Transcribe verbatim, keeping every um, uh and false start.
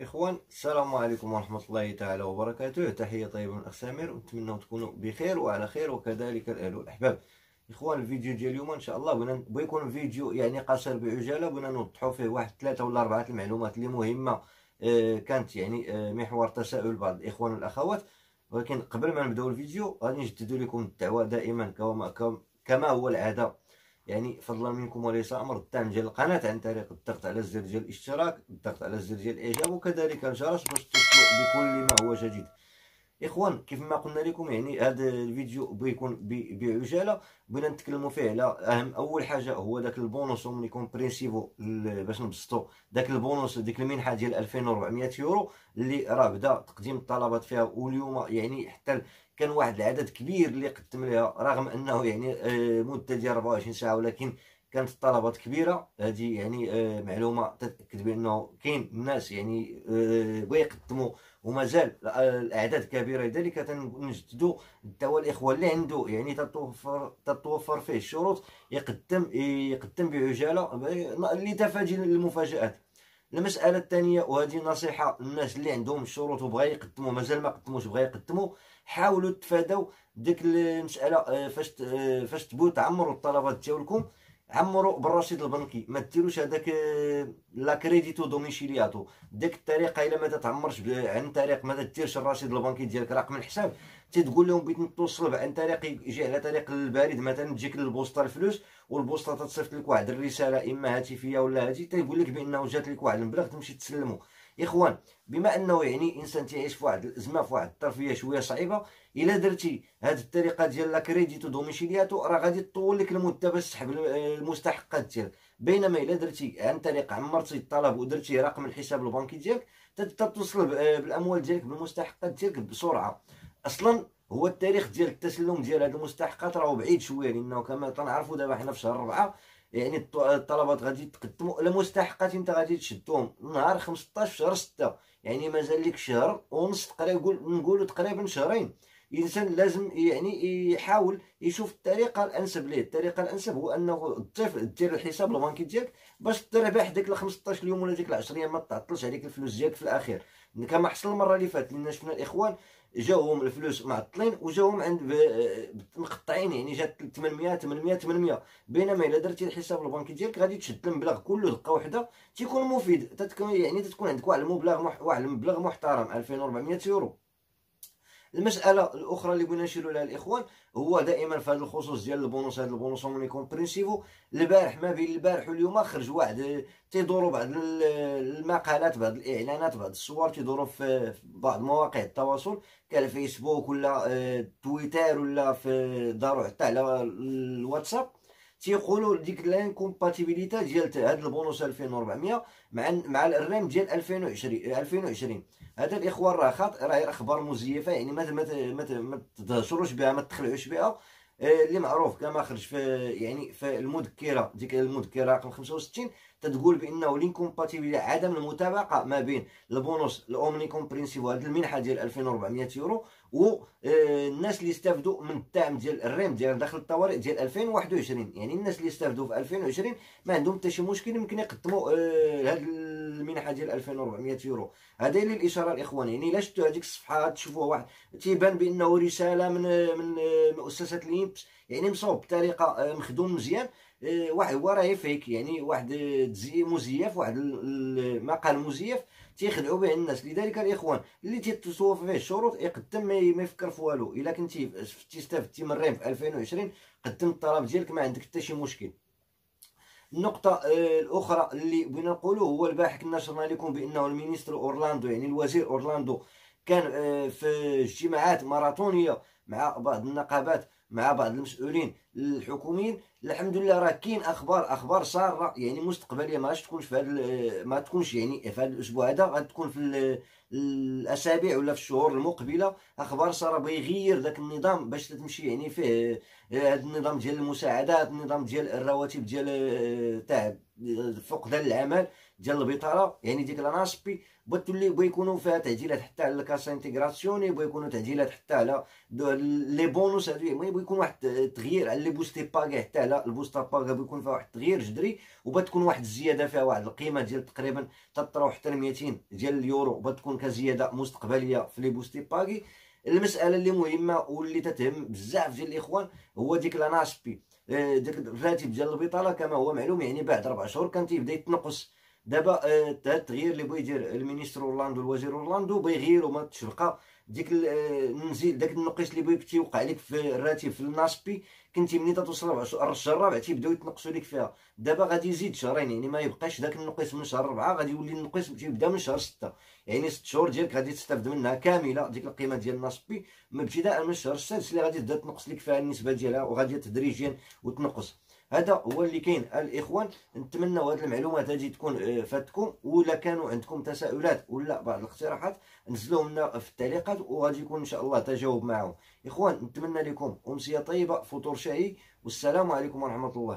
اخوان السلام عليكم ورحمه الله تعالى وبركاته. تحيه طيبه من اخ سمير، ونتمنى تكونوا بخير وعلى خير، وكذلك الاهل والاحباب. اخوان الفيديو ديال اليوم ان شاء الله بغا يكون فيديو يعني قصير بعجاله، بغينا نوضحوا فيه واحد ثلاثه ولا اربعه المعلومات اللي مهمه كانت يعني محور تساؤل بعض الاخوان والاخوات. ولكن قبل ما نبداو الفيديو غادي نجدد لكم الدعوه دائما كما كما هو العاده، يعني فضلا منكم وليس امر، الدعم ديال القناه عن طريق الضغط على الزر ديال الاشتراك، الضغط على الزر ديال الاعجاب، وكذلك الجرس باش تتصلوا بكل ما هو جديد. اخوان كيف ما قلنا لكم يعني هذا الفيديو بيكون بعجاله، بغينا نتكلموا فيه على اهم اول حاجه هو داك البونوس اومنيكومبرينسيفو، باش نبسطوا داك البونوس ديك المنحه ديال ألفين وأربعمائة يورو اللي راه بدا تقديم الطلبات فيها، واليوم يعني حتى كان واحد العدد كبير اللي قدم لها رغم انه يعني مده ديال أربعة وعشرين ساعه، ولكن كانت الطلبات كبيره. هذه يعني معلومه تتاكد بانه كاين الناس يعني بغاو يقدموا ومازال الاعداد كبيره. لذلك تنجددوا الدعوه الاخوه اللي عنده يعني تتوفر تتوفر فيه الشروط يقدم يقدم بعجاله لتفادي المفاجات. المساله الثانيه، وهذه نصيحه للناس اللي عندهم الشروط وبغا يقدموا مازال ما قدموش بغا يقدموا، حاولوا تفاداو ديك المساله فاش فاش تبغوا تعمروا الطلبات ديالكم، عمروا بالرصيد البنكي، ما ديروش هذاك لا كريديتو دوميشيلياتو. ديك الطريقه الا ما تعمرش عن طريق ما ديرش الرصيد البنكي ديالك رقم الحساب، تتقول لهم بغيت نتصل عن طريق يجي على طريق البريد، مثلا تجيك للبوسطه الفلوس والبوسطه تتصيفط لك واحد الرساله اما هاتفيه ولا هاتي تيقول لك بانه جات لك واحد المبلغ، تمشي تسلمه. اخوان بما انه يعني انسان تعيش في واحد الازمه في واحد الظرفيه شويه صعيبه، الا درتي هذه الطريقه ديال لا كريديتو دوميشيلياتو راه غادي تطول لك المده باش تسحب المستحقات ديالك. بينما الا درتي عن طريق عمرتي الطلب ودرتي رقم الحساب البنكي ديالك، تتصل بالاموال ديالك بالمستحقات ديالك بسرعه. اصلا هو التاريخ ديال التسلم ديال هذه المستحقات راهو بعيد شويه، لانه كما تنعرفوا دابا حنا في شهر أربعة يعني الطلبات غادي تقدموا المستحقات، انت غادي تشدهم نهار خمسطاش شهر ستة، يعني مازال لك شهر ونص تقريبا، نقولوا تقريبا شهرين. الانسان لازم يعني يحاول يشوف الطريقه الانسب ليه. الطريقه الانسب هو انه تضيف دير الحساب البنكي ديالك باش تربح ديك ال خمسطاش اليوم ولا ديك ال عشرة ايام، ما تعطلش عليك الفلوس ديالك في الاخير كما حصل المره اللي فاتت، لان شفنا الاخوان جاوهم الفلوس معطلين وجاوهم عند مقطعين، يعني جات ثمنمائة ثمنمائة ثمنمائة. بينما الا درتي الحساب البنكي ديالك غادي تشد المبلغ كله لقه وحده، تيكون مفيد، تتكون يعني تتكون عندك واحد المبلغ مح... واحد المبلغ محترم ألفين وأربعمائة يورو. المساله الاخرى اللي بغينا نشيروا لها الاخوان هو دائما في هذا الخصوص ديال البونوس، هذا البونوس اومنيكومبرنسيفو، البارح ما بين البارح واليوم خرج واحد تيدوروا بعض المقالات بعض الاعلانات بعض الصور تيدوروا في بعض مواقع التواصل كالفيسبوك ولا تويتر ولا في داروا حتى على الواتساب، تيقولوا ديك لانكومباتيبيليتي ديال هذا البونوس ألفين وأربعمائة مع مع الريم ديال ألفين وعشرين ألفين وعشرين. هذا الاخوان راه خاطئ، راه اخبار مزيفه، يعني ما ما تهشروش بها ما تخلعوش بها. اللي معروف كما خرج في يعني في المذكره ديك المذكره رقم خمسة وستين تتقول بانه لينكومباتيبل عدم المتابعه ما بين البونوس الاومنيكومبرنسيفو هذه المنحه ديال ألفين وأربعمائة يورو والناس اللي استافدوا من الدعم ديال الريم ديال داخل الطوارئ ديال ألفين وواحد وعشرين. يعني الناس اللي استافدوا في ألفين وعشرين ما عندهم حتى شي مشكل، يمكن يقدموا هذه المنحه ديال ألفين وأربعمائة يورو. هذا اللي الاشاره الاخوان، يعني الا شفتوا هذيك الصفحه تشوفوها واحد تيبان بانه رساله من من مؤسسه الينبس، يعني مصوب بطريقه مخدوم مزيان، واحد هو راه فيك يعني واحد تزيي مزيف واحد المقال مزيف تيخدعوا به الناس. لذلك الاخوان اللي تيتوفر فيه الشروط يقدم ما يفكر في والو. الا كنتي استفدتي من ريم في ألفين وعشرين قدم الطلب ديالك ما عندك حتى شي مشكل. النقطه الاخرى اللي بغينا نقولوا هو البارح نشرنا لكم بانه المينستر اورلاندو يعني الوزير اورلاندو كان في اجتماعات ماراثونيه مع بعض النقابات مع بعض المسؤولين الحكوميين. الحمد لله راه كاين اخبار اخبار ساره يعني مستقبليه، ما تكونش في هذا ما تكونش يعني في هذا الاسبوع هذا، غتكون في الاسابيع ولا في الشهور المقبله اخبار ساره بيغير ذاك النظام باش تمشي يعني فيه هذا النظام ديال المساعدات، النظام ديال الرواتب ديال تاع فقدان العمل، ديال البطاله، يعني ديك لا ناسبي بتولي بيكونوا فيها تعديلات حتى على الكاس انتغراسيوني، بيكونوا تعديلات حتى على لي بونوس هادو، المهم بيكون واحد التغيير على لي بوستي باغ، حتى على البوستا باغ بيكون فيها واحد التغيير جذري، وبتكون واحد الزياده فيها واحد القيمه ديال تقريبا تتراوح حتى مئتين ديال اليورو، بتكون كزياده مستقبليه في لي بوستي باغي. المساله اللي مهمه واللي تتهم بزاف ديال الاخوان هو ديك لا ناسبي، ديك الراتب ديال البطاله كما هو معلوم يعني بعد ربع شهور كان تيبدا يتنقص. دابا هذا التغيير اللي بغى يدير المينيستر اورلاندو الوزير اورلاندو بغى يغيروا ما تشلقى ديك النزيل، داك النقص اللي بغى تيوقع لك في الراتب في الناسبي كنتي ملي توصل الشهر الرابع تيبداو يتنقصوا لك فيها. دابا غادي يزيد شهرين، يعني ما يبقاش داك النقص من شهر ربعة، غادي يولي النقص تيبدا من شهر ستة، يعني ست شهور ديالك غادي تستافد منها كامله ديك القيمه ديال الناسبي من ابتداء من الشهر السادس اللي غادي تبدا تنقص لك فيها النسبه ديالها، وغادي تدريجيا وتنقص. هذا هو اللي كاين الاخوان، نتمنوا هذه المعلومات هذه تكون فاتكم، ولا كانوا عندكم تساؤلات ولا بعض الاقتراحات نزلوهم لنا في التعليقات وغادي يكون ان شاء الله تجاوب معهم. اخوان نتمنى لكم امسيه طيبه، فطور شهي، والسلام عليكم ورحمه الله.